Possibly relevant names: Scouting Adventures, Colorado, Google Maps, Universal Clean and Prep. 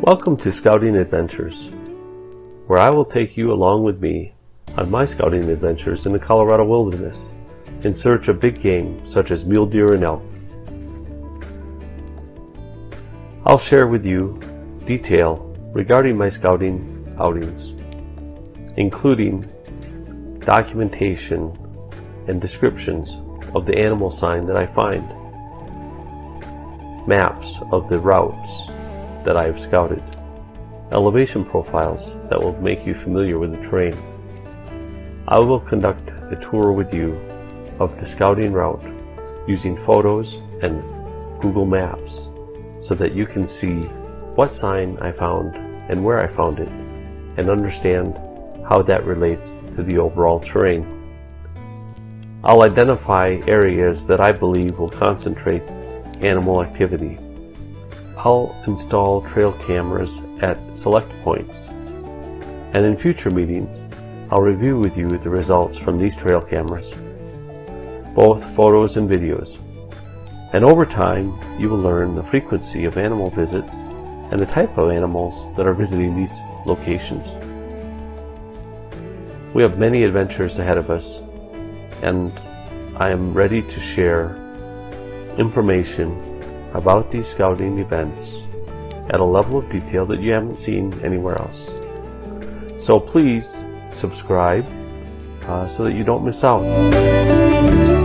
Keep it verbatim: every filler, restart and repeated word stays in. Welcome to Scouting Adventures, where I will take you along with me on my scouting adventures in the Colorado wilderness in search of big game such as mule deer and elk. I'll share with you detail regarding my scouting outings, including documentation and descriptions of the animal sign that I find, maps of the routes that I have scouted, elevation profiles that will make you familiar with the terrain. I will conduct a tour with you of the scouting route using photos and Google Maps so that you can see what sign I found and where I found it and understand how that relates to the overall terrain. I'll identify areas that I believe will concentrate animal activity. I'll install trail cameras at select points, and in future meetings I'll review with you the results from these trail cameras, both photos and videos, and over time you will learn the frequency of animal visits and the type of animals that are visiting these locations. We have many adventures ahead of us, and I am ready to share information about these scouting events at a level of detail that you haven't seen anywhere else. So please subscribe uh, so that you don't miss out.